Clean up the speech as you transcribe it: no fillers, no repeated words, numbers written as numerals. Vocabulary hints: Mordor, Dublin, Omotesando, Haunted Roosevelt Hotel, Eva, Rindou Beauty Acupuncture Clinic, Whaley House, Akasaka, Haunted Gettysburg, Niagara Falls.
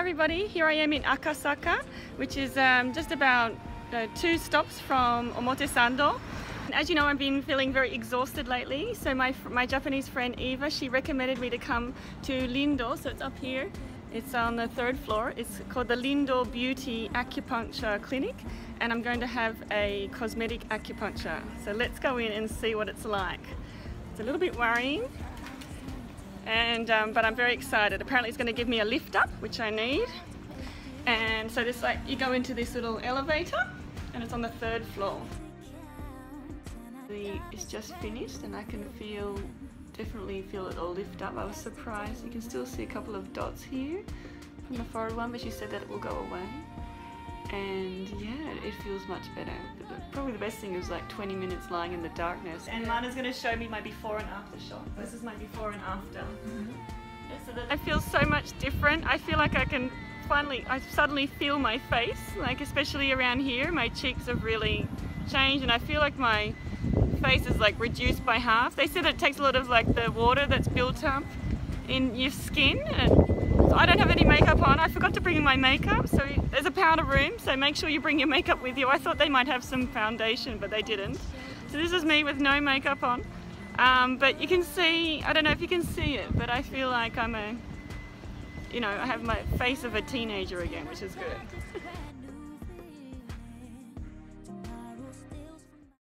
everybody, here I am in Akasaka, which is just about 2 stops from Omotesando. As you know, I've been feeling very exhausted lately, so my Japanese friend Eva, she recommended me to come to Rindou, so it's up here. It's on the 3rd floor. It's called the Rindou Beauty Acupuncture Clinic, and I'm going to have a cosmetic acupuncture. So let's go in and see what it's like. It's a little bit worrying, and but I'm very excited. Apparently it's going to give me a lift up, which I need. And so this, like, you go into this little elevator, and it's on the 3rd floor. It's just finished, and I can definitely feel it all lift up. I was surprised. You can still see a couple of dots here from the forward one, but she said that it will go away. And yeah, it feels much better. Probably the best thing is like 20 minutes lying in the darkness. And Lana's going to show me my before and after shot. This is my before and after. I feel so much different. I feel like I can finally, I suddenly feel my face, like especially around here. My cheeks have really changed, and I feel like my face is like reduced by half. They said it takes a lot of like the water that's built up in your skin, and so I don't have any makeup on. I forgot to bring my makeup, so there's a powder room, so make sure you bring your makeup with you. I thought they might have some foundation, but they didn't. So this is me with no makeup on, but you can see, I don't know if you can see it, but I feel like I have my face of a teenager again, which is good.